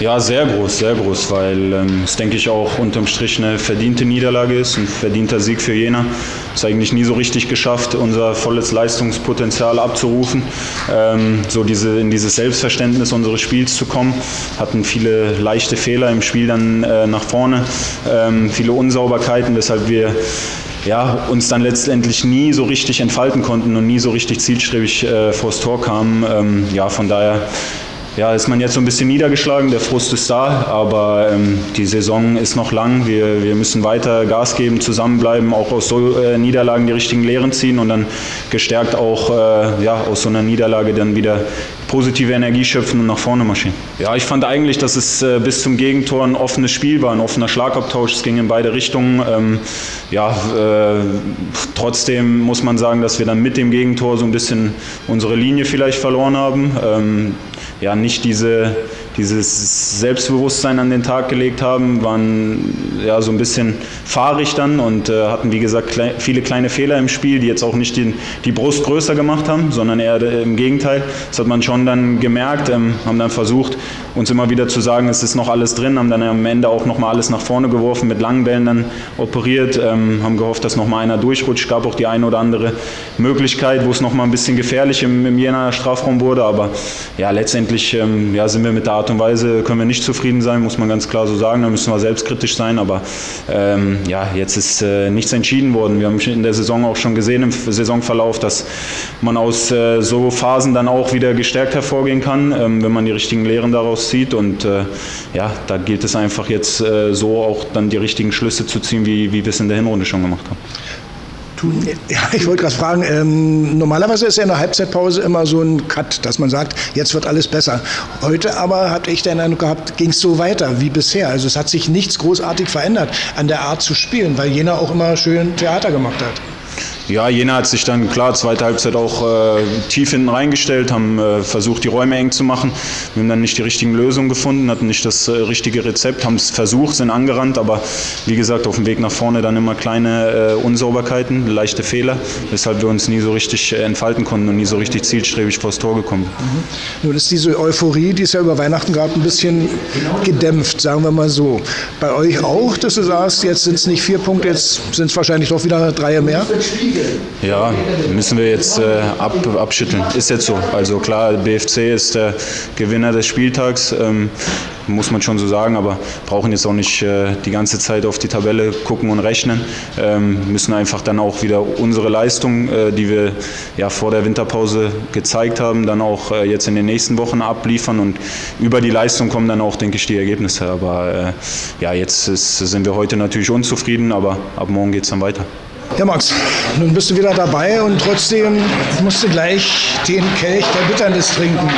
Ja, sehr groß, weil es, denke ich, auch unterm Strich eine verdiente Niederlage ist, ein verdienter Sieg für Jena. Es ist eigentlich nie so richtig geschafft, unser volles Leistungspotenzial abzurufen, in dieses Selbstverständnis unseres Spiels zu kommen. Hatten viele leichte Fehler im Spiel dann nach vorne, viele Unsauberkeiten, weshalb wir uns dann letztendlich nie so richtig entfalten konnten und nie so richtig zielstrebig vors Tor kamen. Von daher ist man jetzt so ein bisschen niedergeschlagen, der Frust ist da, aber die Saison ist noch lang, wir müssen weiter Gas geben, zusammenbleiben, auch aus so Niederlagen die richtigen Lehren ziehen und dann gestärkt auch aus so einer Niederlage dann wieder positive Energie schöpfen und nach vorne marschieren. Ja, ich fand eigentlich, dass es bis zum Gegentor ein offenes Spiel war, ein offener Schlagabtausch, es ging in beide Richtungen. Trotzdem muss man sagen, dass wir dann mit dem Gegentor so ein bisschen unsere Linie vielleicht verloren haben. Nicht dieses Selbstbewusstsein an den Tag gelegt haben, waren so ein bisschen fahrig dann und hatten, wie gesagt, viele kleine Fehler im Spiel, die jetzt auch nicht die Brust größer gemacht haben, sondern eher im Gegenteil. Das hat man schon dann gemerkt, haben dann versucht, uns immer wieder zu sagen, es ist noch alles drin, haben dann am Ende auch nochmal alles nach vorne geworfen, mit langen Bällen dann operiert, haben gehofft, dass nochmal einer durchrutscht, gab auch die eine oder andere Möglichkeit, wo es nochmal ein bisschen gefährlich im Jenaer Strafraum wurde, aber letztendlich sind wir mit der Art und Weise, können wir nicht zufrieden sein, muss man ganz klar so sagen, da müssen wir selbstkritisch sein, aber jetzt ist nichts entschieden worden. Wir haben in der Saison auch schon gesehen, im Saisonverlauf, dass man aus so Phasen dann auch wieder gestärkt hervorgehen kann, wenn man die richtigen Lehren daraus sieht und da gilt es einfach jetzt so auch dann die richtigen Schlüsse zu ziehen, wie wir es in der Hinrunde schon gemacht haben. Ja, ich wollte gerade fragen, normalerweise ist ja in der Halbzeitpause immer so ein Cut, dass man sagt, jetzt wird alles besser. Heute aber, hatte ich den Eindruck gehabt, ging es so weiter wie bisher. Also es hat sich nichts großartig verändert an der Art zu spielen, weil Jena auch immer schön Theater gemacht hat. Ja, Jena hat sich dann klar zweite Halbzeit auch tief hinten reingestellt, haben versucht, die Räume eng zu machen. Wir haben dann nicht die richtigen Lösungen gefunden, hatten nicht das richtige Rezept, haben es versucht, sind angerannt, aber wie gesagt, auf dem Weg nach vorne dann immer kleine Unsauberkeiten, leichte Fehler, weshalb wir uns nie so richtig entfalten konnten und nie so richtig zielstrebig vors Tor gekommen. Mhm. Nun ist diese Euphorie, die es ja über Weihnachten gab, ein bisschen gedämpft, sagen wir mal so. Bei euch auch, dass du sagst, jetzt sind es nicht 4 Punkte, jetzt sind es wahrscheinlich doch wieder 3 mehr? Ja, müssen wir jetzt abschütteln. Ist jetzt so. Also klar, BFC ist der Gewinner des Spieltags, muss man schon so sagen, aber brauchen jetzt auch nicht die ganze Zeit auf die Tabelle gucken und rechnen. Müssen einfach dann auch wieder unsere Leistung, die wir vor der Winterpause gezeigt haben, dann auch jetzt in den nächsten Wochen abliefern und über die Leistung kommen dann auch, denke ich, die Ergebnisse. Aber jetzt sind wir heute natürlich unzufrieden, aber ab morgen geht es dann weiter. Ja, Max, nun bist du wieder dabei und trotzdem musst du gleich den Kelch der Bitternis trinken.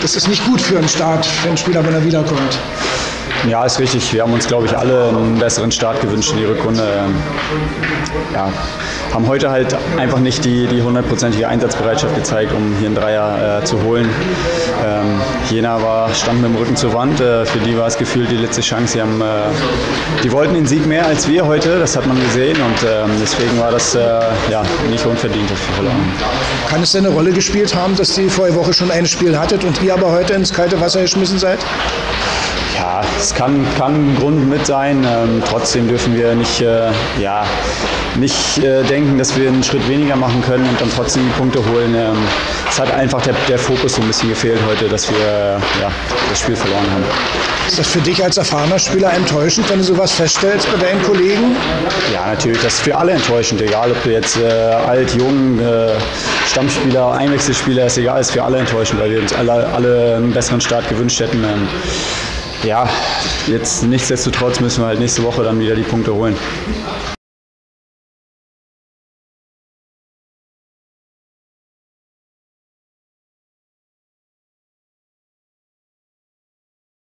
Das ist nicht gut für einen Start, für einen Spieler, wenn er wiederkommt. Ja, ist richtig. Wir haben uns, glaube ich, alle einen besseren Start gewünscht in die Rückrunde. Haben heute halt einfach nicht die hundertprozentige Einsatzbereitschaft gezeigt, um hier einen Dreier zu holen. Jena stand mit dem Rücken zur Wand. Für die war es gefühlt die letzte Chance. Die wollten den Sieg mehr als wir heute, das hat man gesehen. Und deswegen war das nicht unverdient, dass wir verloren. Kann es denn eine Rolle gespielt haben, dass die vorige Woche schon ein Spiel hattet und ihr aber heute ins kalte Wasser geschmissen seid? Ja, es kann ein Grund mit sein. Trotzdem dürfen wir nicht denken, dass wir einen Schritt weniger machen können und dann trotzdem die Punkte holen. Es hat einfach der Fokus so ein bisschen gefehlt heute, dass wir das Spiel verloren haben. Ist das für dich als erfahrener Spieler enttäuschend, wenn du sowas feststellst bei deinen Kollegen? Ja, natürlich. Das ist für alle enttäuschend. Egal, ob du jetzt alt, jung, Stammspieler, Einwechselspieler, ist egal. Ist für alle enttäuschend, weil wir uns alle einen besseren Start gewünscht hätten. Jetzt nichtsdestotrotz müssen wir halt nächste Woche dann wieder die Punkte holen.